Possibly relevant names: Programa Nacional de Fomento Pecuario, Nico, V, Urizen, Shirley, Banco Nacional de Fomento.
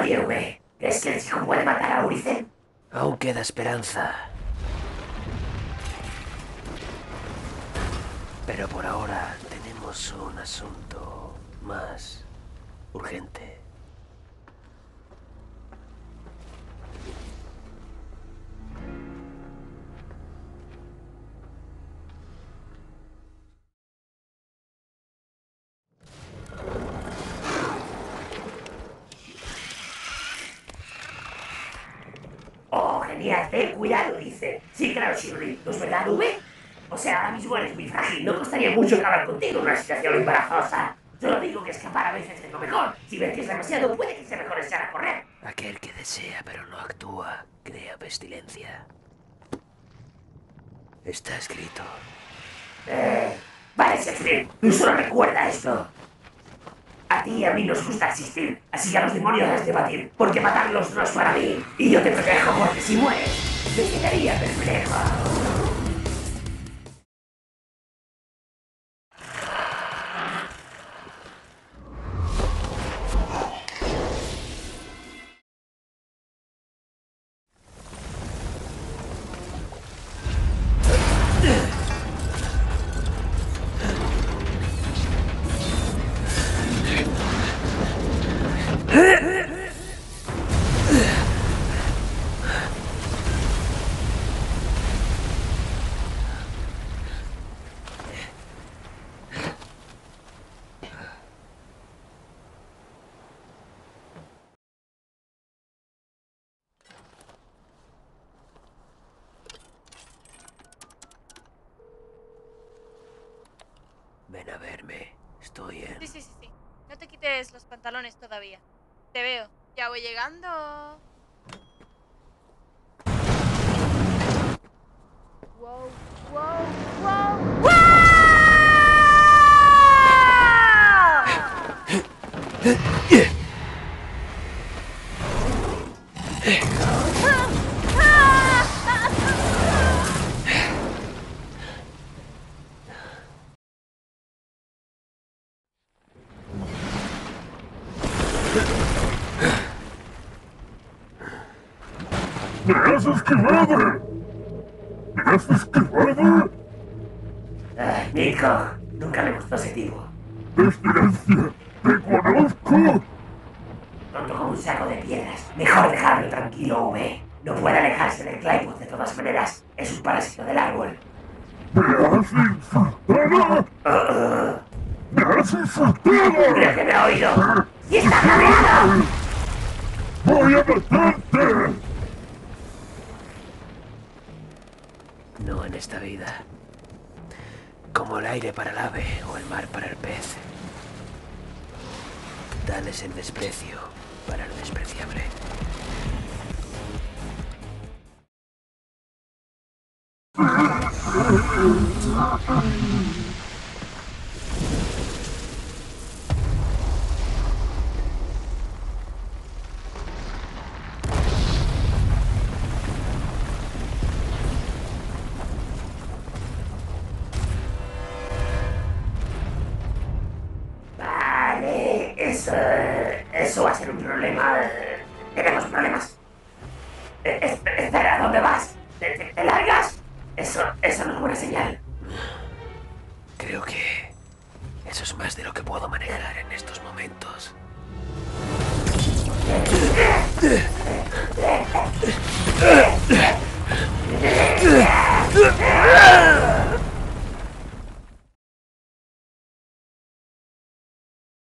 Oye, V, ¿crees que el chico puede matar a Urizen? Aún queda esperanza. Pero por ahora tenemos un asunto más urgente. Oh, genial, ten cuidado, dice. Sí, claro, Shirley. ¿No es verdad, V? O sea, ahora mismo eres muy frágil, no costaría mucho acabar contigo en una situación embarazosa. Solo digo que escapar a veces es lo mejor. Si ves que es demasiado, puede que sea mejor echar a correr. Aquel que desea pero no actúa, crea pestilencia. Está escrito. Vale, Shirley, tú solo recuerda esto. A ti y a mí nos gusta asistir, así que a los demonios has de batir, porque matarlos no es para mí. Y yo te protejo porque si mueres, te quedaría perplejo. Ven a verme, estoy en... Sí. No te quites los pantalones todavía. Te veo. Ya voy llegando. Wow. ¡Me has esquivado! Nico, nunca me gustó ese tipo. ¡Pestilencia! ¡Te conozco! Tonto como un saco de piedras. Mejor dejarlo tranquilo, V. No puede alejarse del Claypool de todas maneras. Es un parásito del árbol. ¡Me has insultado! ¡Me has insultado! ¡Creo que me ha oído! ¡Y está cabreado! ¡Voy a matarte! No en esta vida. Como el aire para el ave o el mar para el pez. Tal es el desprecio para el despreciable. Eso va a ser un problema. Tenemos problemas. Espera, ¿dónde vas? ¿Te largas? Eso no es buena señal. Creo que eso es más de lo que puedo manejar en estos momentos.